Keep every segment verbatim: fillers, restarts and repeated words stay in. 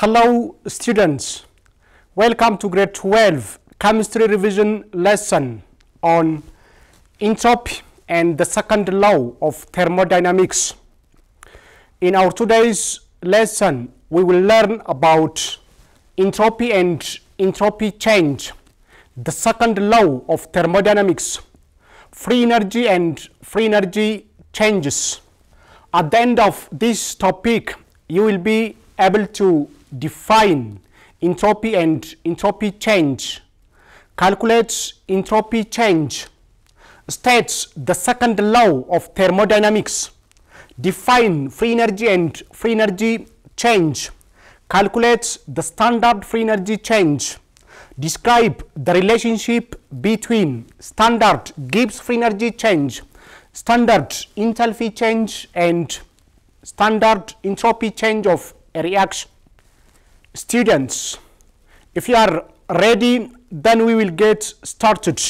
Hello students, welcome to grade twelve chemistry revision lesson on entropy and the second law of thermodynamics. In our today's lesson we will learn about entropy and entropy change, the second law of thermodynamics, free energy and free energy changes. At the end of this topic you will be able to define entropy and entropy change, calculate entropy change, states the second law of thermodynamics, define free energy and free energy change, calculate the standard free energy change, describe the relationship between standard Gibbs free energy change, standard enthalpy change and standard entropy change of a reaction. Students, if you are ready, then we will get started.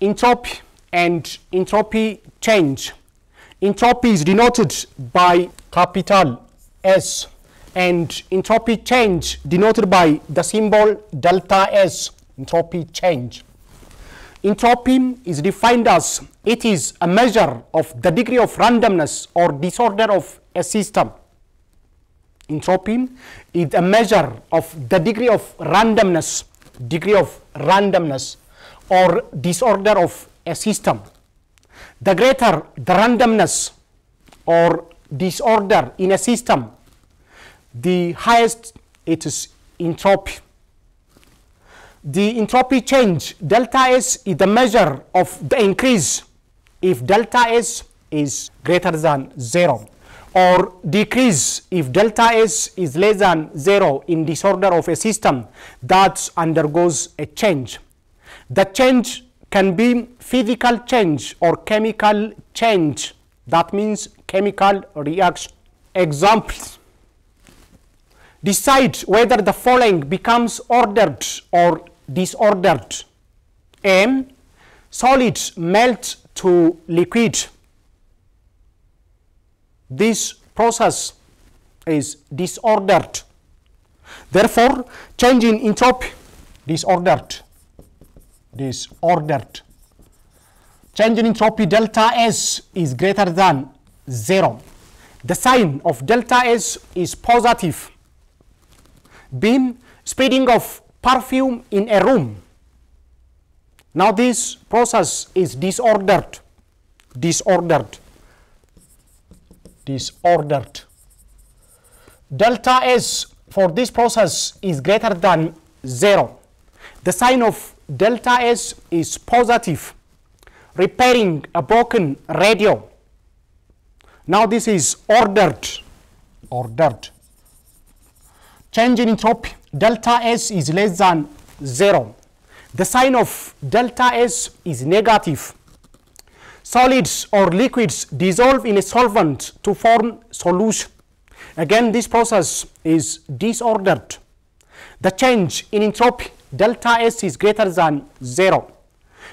Entropy and entropy change. Entropy is denoted by capital S and entropy change denoted by the symbol delta S. Entropy change. Entropy is defined as it is a measure of the degree of randomness or disorder of a system. Entropy is a measure of the degree of randomness, degree of randomness or disorder of a system. The greater the randomness or disorder in a system, the highest it is entropy. The entropy change, delta S, is the measure of the increase if delta S is greater than zero, or decrease if delta S is less than zero in disorder of a system that undergoes a change. The change can be physical change or chemical change, that means chemical reaction. Examples: decide whether the following becomes ordered or disordered. A. Solid melts to liquid. This process is disordered. Therefore, change in entropy, disordered, disordered. Change in entropy delta S is greater than zero. The sign of delta S is positive. B. Spreading of perfume in a room. Now this process is disordered, disordered. Disordered. Delta S for this process is greater than zero. The sign of delta S is positive. Repairing a broken radio. Now this is ordered, ordered. Change in entropy, delta S is less than zero. The sign of delta S is negative. Solids or liquids dissolve in a solvent to form solution. Again, this process is disordered. The change in entropy, delta S, is greater than zero.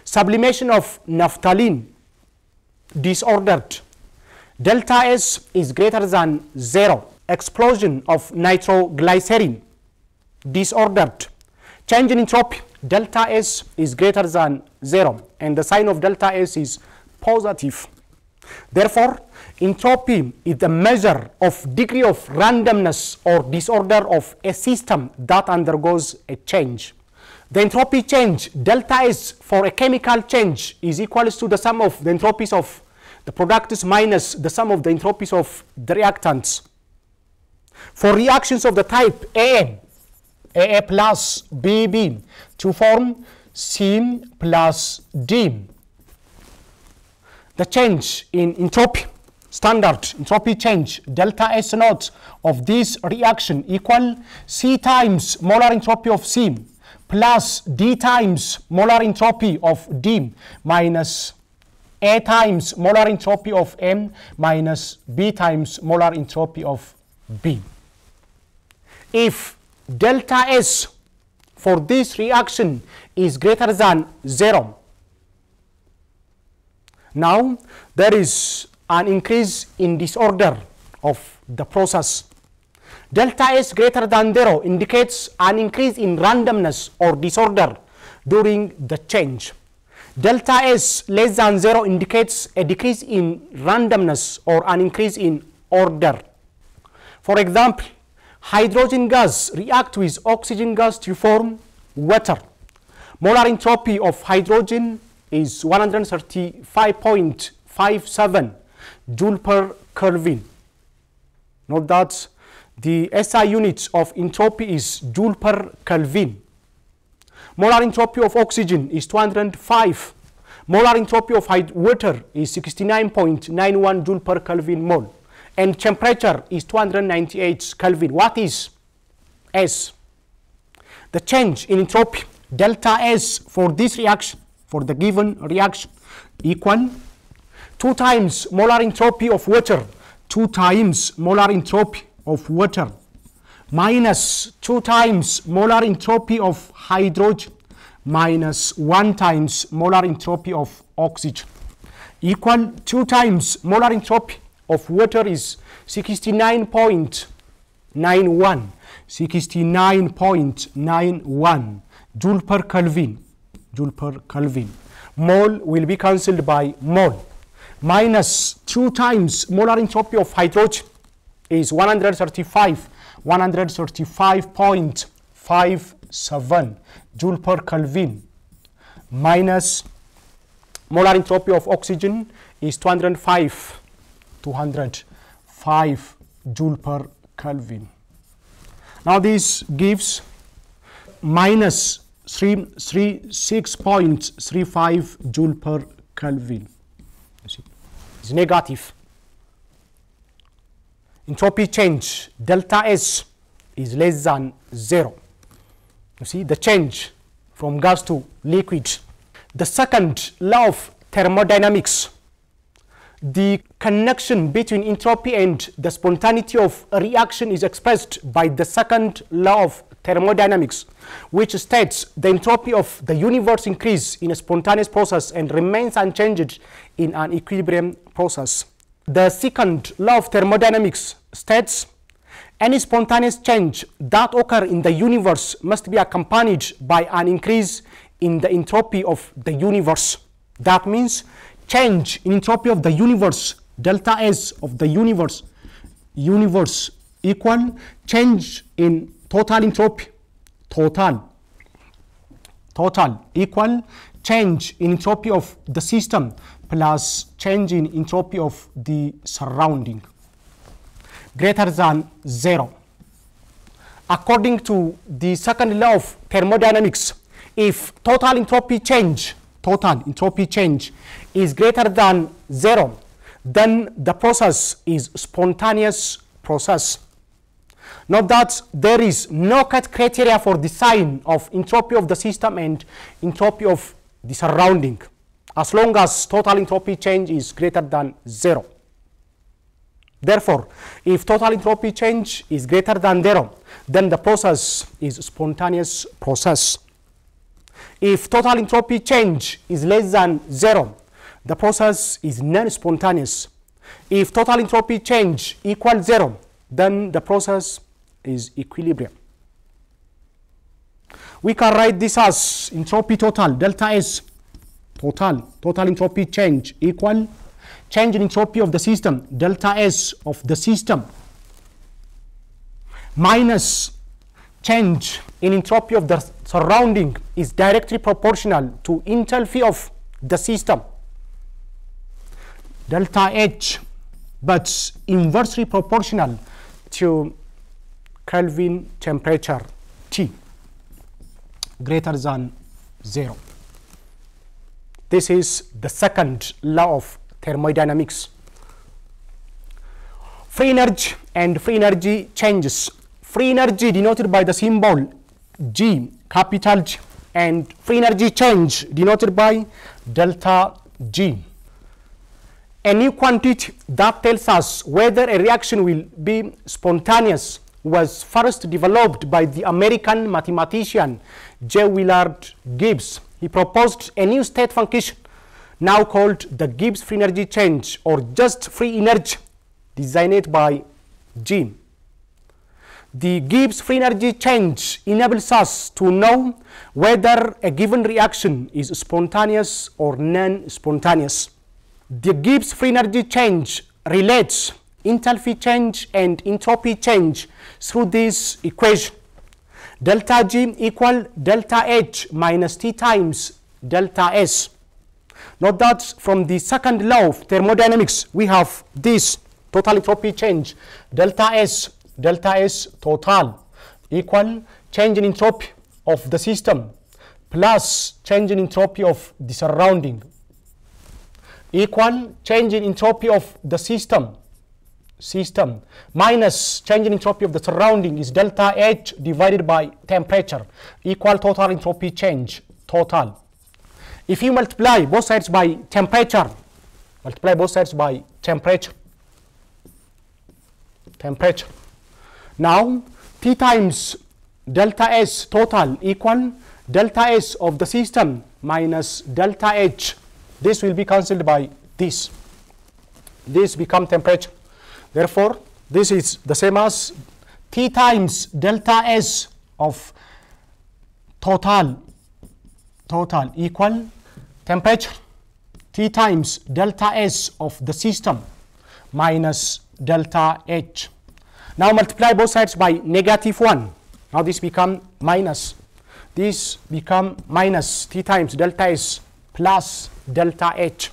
Sublimation of naphthalene, disordered. Delta S is greater than zero. Explosion of nitroglycerin, disordered. Change in entropy, delta S is greater than zero. And the sign of delta S is positive. Therefore, entropy is the measure of degree of randomness or disorder of a system that undergoes a change. The entropy change, delta S, for a chemical change is equal to the sum of the entropies of the products minus the sum of the entropies of the reactants. For reactions of the type A A, A A plus B B to form C plus D. The change in entropy, standard entropy change, delta S naught of this reaction equal C times molar entropy of C plus D times molar entropy of D minus A times molar entropy of M minus B times molar entropy of B. If delta S for this reaction is greater than zero, now there is an increase in disorder of the process. Delta S greater than zero indicates an increase in randomness or disorder during the change. Delta S less than zero indicates a decrease in randomness or an increase in order. For example, hydrogen gas reacts with oxygen gas to form water. Molar entropy of hydrogen is one hundred thirty-five point five seven joule per Kelvin. Note that the S I units of entropy is joule per Kelvin. Molar entropy of oxygen is two hundred five. Molar entropy of water is sixty-nine point nine one joule per Kelvin mole. And temperature is two hundred ninety-eight Kelvin. What is S? The change in entropy, delta S, for this reaction, for the given reaction, equal two times molar entropy of water, two times molar entropy of water, minus two times molar entropy of hydrogen, minus one times molar entropy of oxygen, equal two times molar entropy of water is sixty-nine point nine one, sixty-nine point nine one joule per Kelvin, joule per Kelvin. Mole will be cancelled by mole. Minus two times molar entropy of hydrogen is one hundred thirty-five, one hundred thirty-five point five seven joule per Kelvin, minus molar entropy of oxygen is two hundred five. two hundred five joule per Kelvin. Now this gives minus three hundred thirty-six point three five joule per Kelvin. It's negative. Entropy change delta S is less than zero. You see the change from gas to liquid. The second law of thermodynamics, the connection between entropy and the spontaneity of a reaction, is expressed by the second law of thermodynamics, which states the entropy of the universe increases in a spontaneous process and remains unchanged in an equilibrium process. The second law of thermodynamics states any spontaneous change that occurs in the universe must be accompanied by an increase in the entropy of the universe. That means change in entropy of the universe, delta S of the universe, universe equal change in total entropy, total, total equal change in entropy of the system plus change in entropy of the surrounding, greater than zero. According to the second law of thermodynamics, if total entropy change total entropy change is greater than zero, then the process is spontaneous process. Note that there is no cut criteria for the sign of entropy of the system and entropy of the surrounding, as long as total entropy change is greater than zero. Therefore, if total entropy change is greater than zero, then the process is spontaneous process. If total entropy change is less than zero, the process is non-spontaneous. If total entropy change equals zero, then the process is equilibrium. We can write this as entropy total, delta S, total, total entropy change equal change in entropy of the system, delta S of the system, minus change in entropy of the surrounding is directly proportional to enthalpy of the system, delta H, but inversely proportional to Kelvin temperature T, greater than zero. This is the second law of thermodynamics. Free energy and free energy changes. Free energy denoted by the symbol G, capital G, and free energy change denoted by delta G. A new quantity that tells us whether a reaction will be spontaneous was first developed by the American mathematician J. Willard Gibbs. He proposed a new state function now called the Gibbs free energy change, or just free energy, designated by G. the Gibbs free energy change enables us to know whether a given reaction is spontaneous or non-spontaneous. The Gibbs free energy change relates enthalpy change and entropy change through this equation. Delta G equal delta H minus T times delta S. Note that from the second law of thermodynamics, we have this total entropy change, delta S, delta S total, equal change in entropy of the system plus change in entropy of the surrounding, equal change in entropy of the system, system minus change in entropy of the surrounding is delta H divided by temperature, equal total entropy change, total. If you multiply both sides by temperature, multiply both sides by temperature, temperature. Now, T times delta S total equal delta S of the system minus delta H. This will be cancelled by this. This becomes temperature. Therefore, this is the same as T times delta S of total, total equal temperature, T times delta S of the system minus delta H. Now multiply both sides by negative one. Now this becomes minus. This becomes minus T times delta S plus delta H.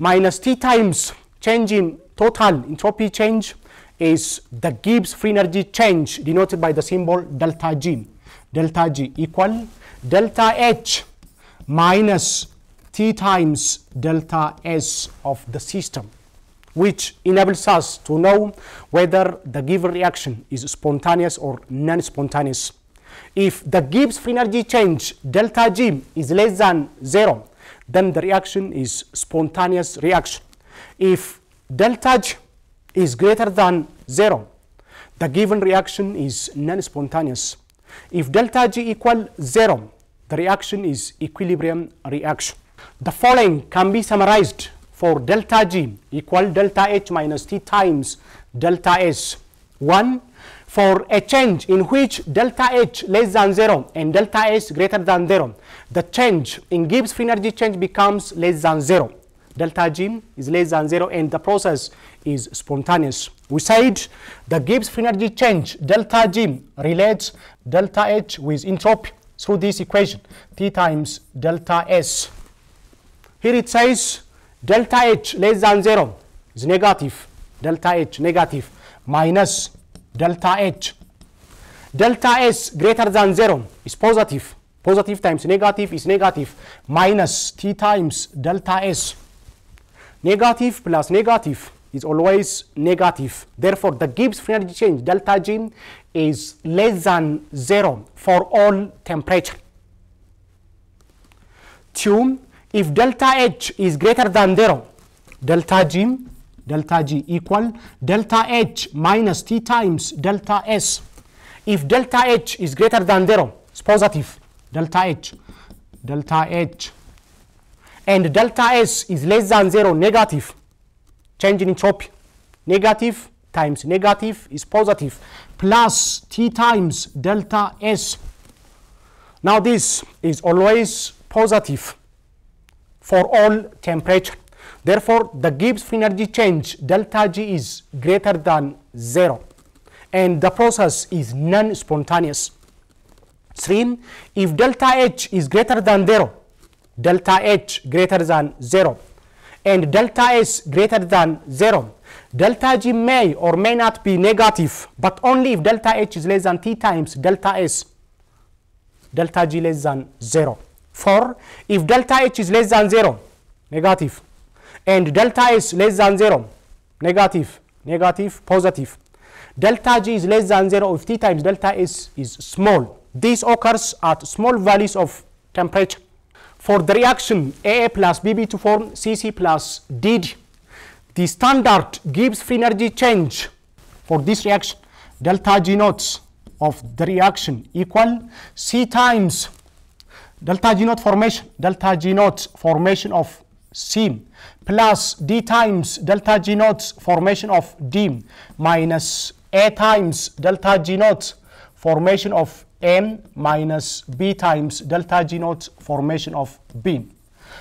Minus T times change in total entropy change is the Gibbs free energy change denoted by the symbol delta G. Delta G equal delta H minus T times delta S of the system, which enables us to know whether the given reaction is spontaneous or non-spontaneous. If the Gibbs free energy change, delta G, is less than zero, then the reaction is spontaneous reaction. If delta G is greater than zero, the given reaction is non-spontaneous. If delta G equals zero, the reaction is equilibrium reaction. The following can be summarized for delta G equal delta H minus T times delta S. One, for a change in which delta H less than zero and delta S greater than zero, the change in Gibbs free energy change becomes less than zero. Delta G is less than zero and the process is spontaneous. We said the Gibbs free energy change, delta G, relates delta H with entropy through this equation, T times delta S. Here it says delta H less than zero is negative, delta H negative, minus delta H. Delta S greater than zero is positive, positive times negative is negative, minus T times delta S. Negative plus negative is always negative. Therefore, the Gibbs free energy change, delta G, is less than zero for all temperature. Two, if delta H is greater than zero, delta G, delta G equal delta H minus T times delta S. If delta H is greater than zero, it's positive, delta H, delta H. And delta S is less than zero, negative, change in entropy, negative times negative is positive, plus T times delta S. Now this is always positive for all temperature. Therefore, the Gibbs free energy change, delta G, is greater than zero, and the process is non-spontaneous. Three, if delta H is greater than zero, delta H greater than zero, and delta S greater than zero, delta G may or may not be negative, but only if delta H is less than T times delta S, delta G less than zero. Four, if delta H is less than zero, negative, and delta S less than zero, negative, negative, positive. Delta G is less than zero if T times delta S is small. This occurs at small values of temperature. For the reaction A A plus B B to form C C plus D D, the standard Gibbs free energy change for this reaction, delta G naught of the reaction, equal C times delta G naught formation, delta G naught formation of C, plus D times delta G naught formation of D, minus A times delta G naught formation of M minus B times delta G naught formation of B.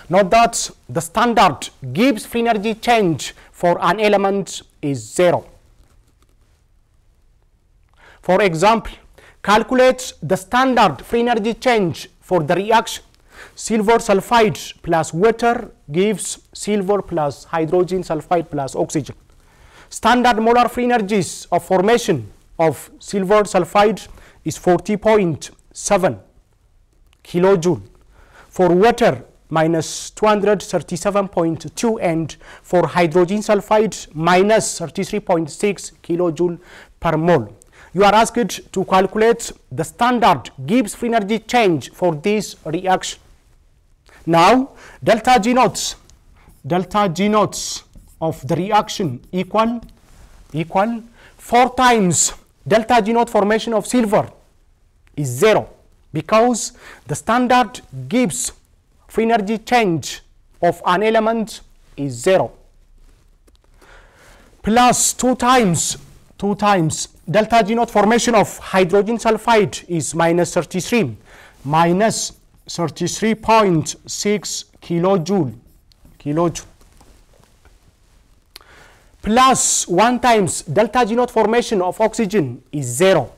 Note that the standard Gibbs free energy change for an element is zero. For example, calculate the standard free energy change for the reaction. Silver sulfide plus water gives silver plus hydrogen sulfide plus oxygen. Standard molar free energies of formation of silver sulfide is forty point seven kilojoule. For water, minus two hundred thirty-seven point two, and for hydrogen sulfide, minus thirty-three point six kilojoule per mole. You are asked to calculate the standard Gibbs free energy change for this reaction. Now, delta G naught, delta G naught of the reaction equal, equal four times delta G naught formation of silver is zero, because the standard Gibbs free energy change of an element is zero. Plus two times, two times delta G naught formation of hydrogen sulfide is minus thirty-three, minus thirty-three point six kilojoule, kilojoule. Plus one times delta G naught formation of oxygen is zero,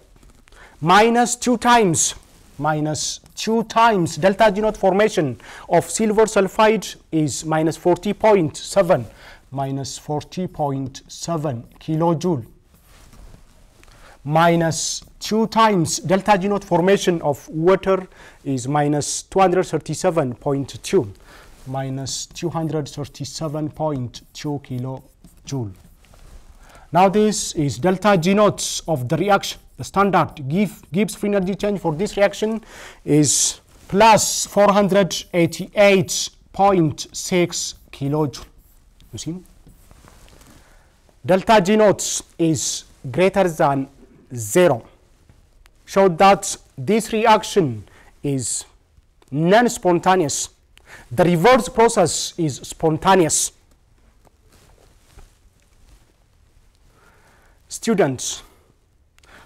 minus two times, minus two times delta G naught formation of silver sulfide is minus forty point seven, minus forty point seven kilojoule. Minus two times delta G naught formation of water is minus two hundred thirty-seven point two, minus two hundred thirty-seven point two kilojoule. Now this is delta G naught of the reaction. The standard Gibbs free energy change for this reaction is plus four hundred eighty-eight point six kilojoule. You see, delta G naught is greater than zero. Show that this reaction is non-spontaneous. The reverse process is spontaneous. Students,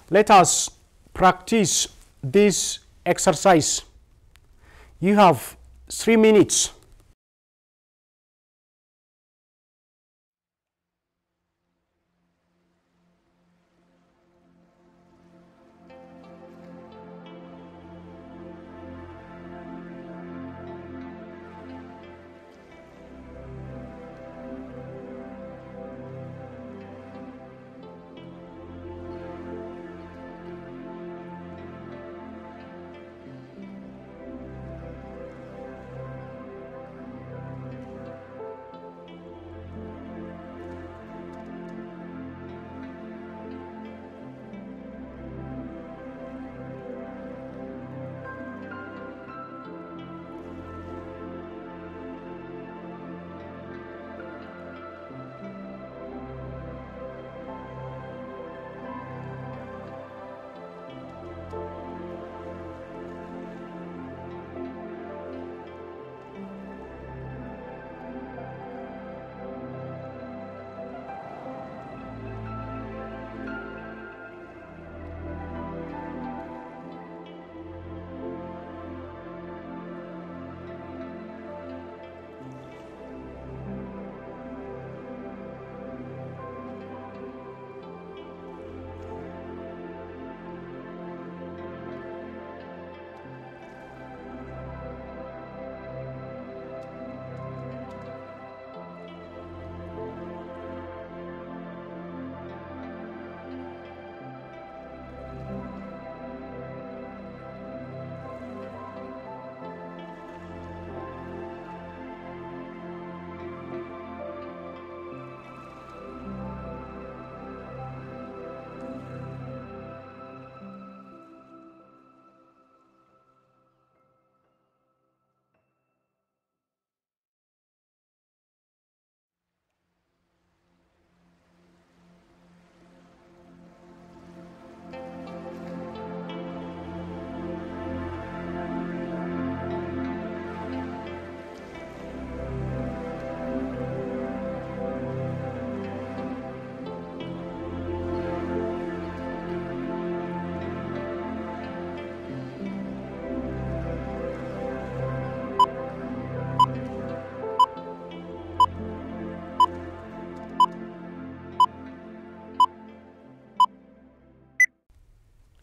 let us practice this exercise. You have three minutes.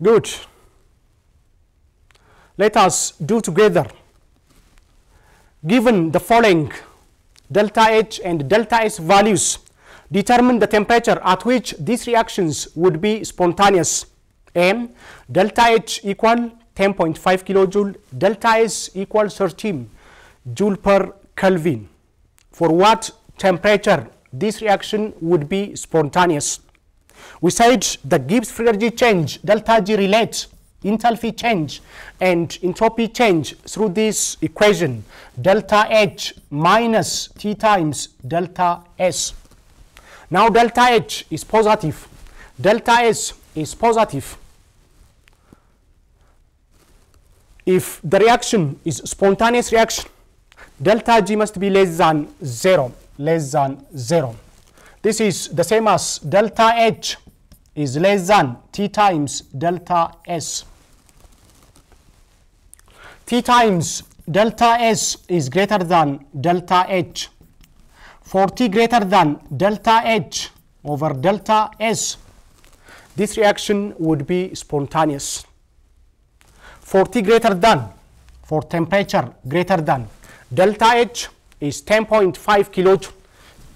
Good. Let us do together. Given the following delta H and delta S values, determine the temperature at which these reactions would be spontaneous. M, delta H equal ten point five kilojoule, delta S equal thirteen joule per Kelvin. For what temperature this reaction would be spontaneous? We said the Gibbs free energy change, delta G relates enthalpy change and entropy change through this equation, delta H minus T times delta S. Now delta H is positive, delta S is positive. If the reaction is spontaneous reaction, delta G must be less than zero, less than zero. This is the same as delta H is less than T times delta S. T times delta S is greater than delta H. For T greater than delta H over delta S, this reaction would be spontaneous. For T greater than, for temperature greater than, delta H is ten point five kilojoule,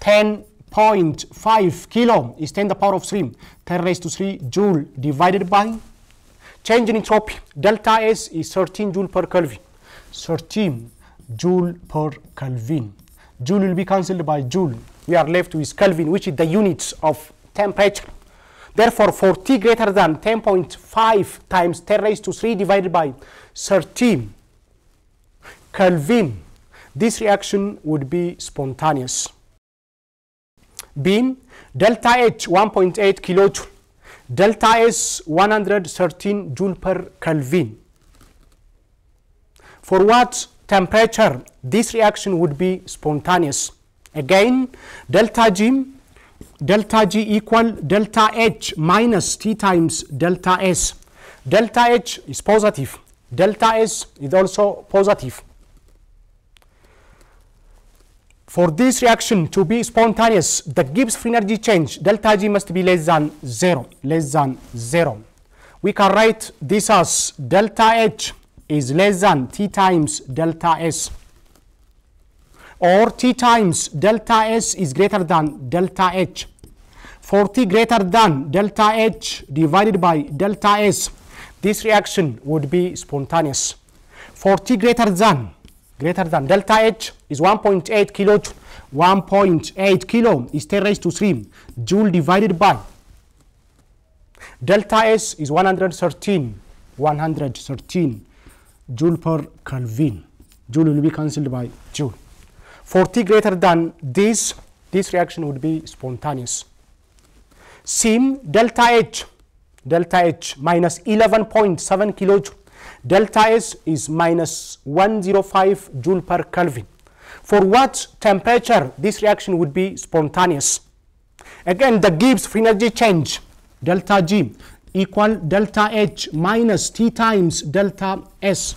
ten point five kilo is ten to the power of three, ten raised to three joule divided by change in entropy. Delta S is thirteen joule per Kelvin, thirteen joule per Kelvin. Joule will be cancelled by joule. We are left with Kelvin, which is the units of temperature. Therefore, for T greater than ten point five times ten raised to three divided by thirteen Kelvin, this reaction would be spontaneous. B, delta H one point eight kilojoule, delta S one hundred thirteen joule per Kelvin. For what temperature this reaction would be spontaneous? Again, delta G, delta G equal delta H minus T times delta S. Delta H is positive, delta S is also positive. For this reaction to be spontaneous, the Gibbs free energy change, delta G, must be less than zero, less than zero. We can write this as delta H is less than T times delta S, or T times delta S is greater than delta H. For T greater than delta H divided by delta S, this reaction would be spontaneous. For T greater than, greater than delta H is one point eight kilojoule. one point eight kilo is ten raised to three joule divided by delta S is one hundred thirteen, one hundred thirteen joule per Kelvin. Joule will be cancelled by joule. For T greater than this, this reaction would be spontaneous. C, delta H, delta H minus eleven point seven kilojoule. Delta S is minus one hundred five joule per Kelvin. For what temperature this reaction would be spontaneous? Again, the Gibbs free energy change, delta G equal delta H minus T times delta S.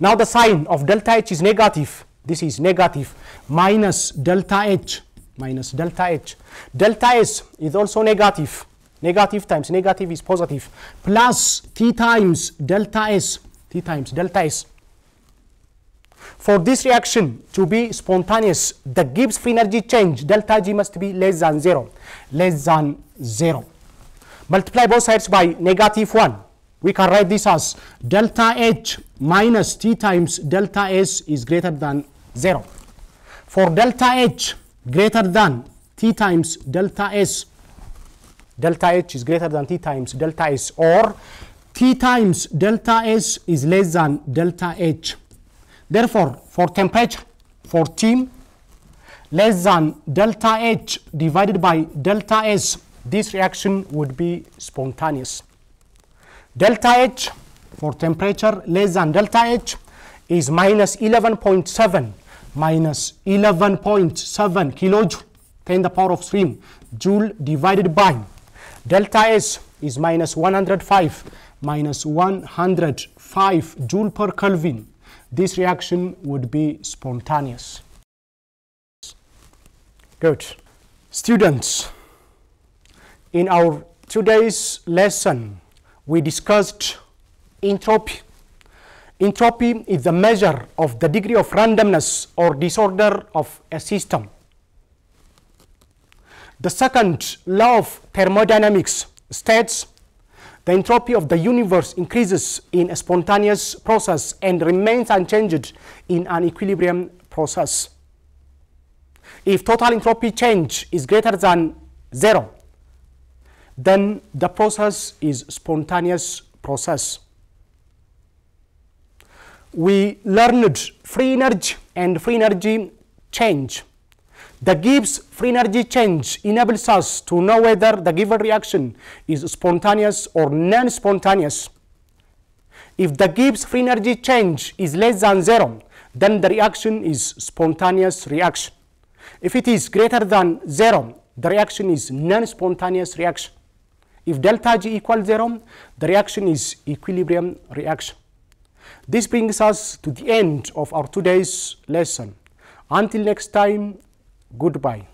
Now the sign of delta H is negative. This is negative, minus delta H, minus delta H. Delta S is also negative. Negative times negative is positive, plus T times delta S, T times delta S. For this reaction to be spontaneous, the Gibbs free energy change, delta G, must be less than zero, less than zero. Multiply both sides by negative one. We can write this as delta H minus T times delta S is greater than zero. For delta H greater than T times delta S, delta H is greater than T times delta S, or T times delta S is less than delta H. Therefore, for temperature, for T less than delta H divided by delta S, this reaction would be spontaneous. Delta H, for temperature less than delta H, is minus eleven point seven, minus eleven point seven kilojoule, ten to the power of three joule divided by delta S is minus one hundred five, minus one hundred five joule per Kelvin. This reaction would be spontaneous. Good. Students, in our today's lesson, we discussed entropy. Entropy is the measure of the degree of randomness or disorder of a system. The second law of thermodynamics states the entropy of the universe increases in a spontaneous process and remains unchanged in an equilibrium process. If total entropy change is greater than zero, then the process is spontaneous process. We learned free energy and free energy change. The Gibbs free energy change enables us to know whether the given reaction is spontaneous or non-spontaneous. If the Gibbs free energy change is less than zero, then the reaction is spontaneous reaction. If it is greater than zero, the reaction is non-spontaneous reaction. If delta G equals zero, the reaction is equilibrium reaction. This brings us to the end of our today's lesson. Until next time, goodbye.